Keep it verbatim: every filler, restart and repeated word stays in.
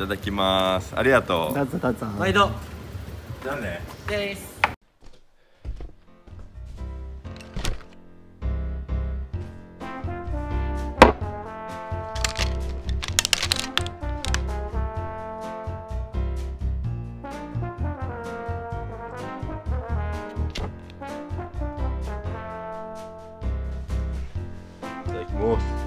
ただきます。ありがとう。どうぞどうぞ。毎度。じゃあね。です。いただきます。